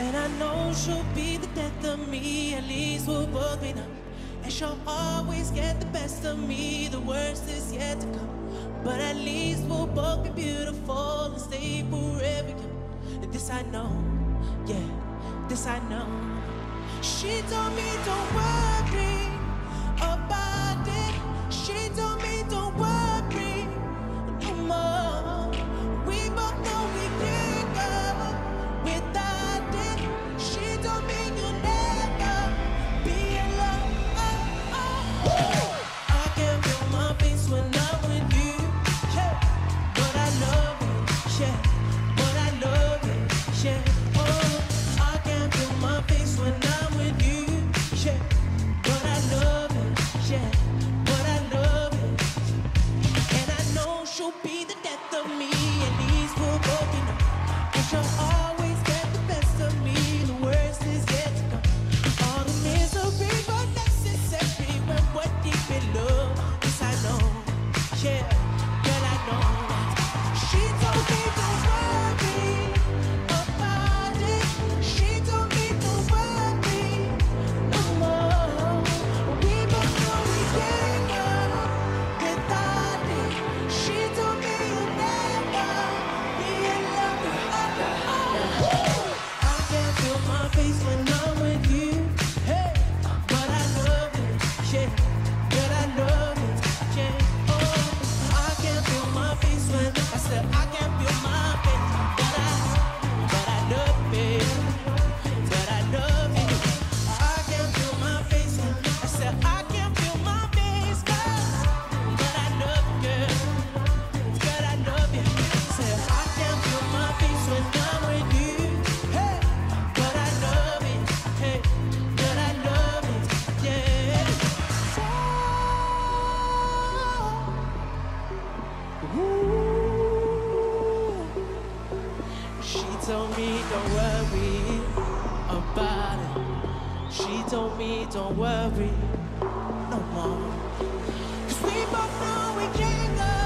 And I know she'll be the death of me, at least we'll both be numb. And she'll always get the best of me, the worst is yet to come. But at least we'll both be beautiful and stay forever young. This I know, yeah, this I know. She told me don't worry about it. She told me don't worry no more. We both know we can't go without it. She told me you'll never be alone. I can't feel my face when I'm with you, yeah. But I love it, yeah. But I love it, yeah. Oh, I can't feel my face when I'm with you, yeah. But I love it, yeah. But I love it. And I know she'll be the death of me, at least we'll both be numb. And she'll always get the best of me, the worst is yet to come. All the misery but necessary when we're deep in love. This I know, yeah, girl I know. She told me don't worry about it. She told me don't worry no more. We both know we can't go without it. She told me you'll never be in love with other. I can't feel my face when I'm with you, hey. But I love it, yeah. But I love it, yeah. Oh, I can't feel my face when I said I can't feel my face. But I love it. But I love it. I can't feel my face when I said I can't feel my face, but I love girl. Girl, I love you. Say, I can't feel my face when I'm with you. Hey, but I love it. Hey, but I love it. Yeah. Ooh. She told me don't worry about it. She told me don't worry no more. 'Cause we both know we can't go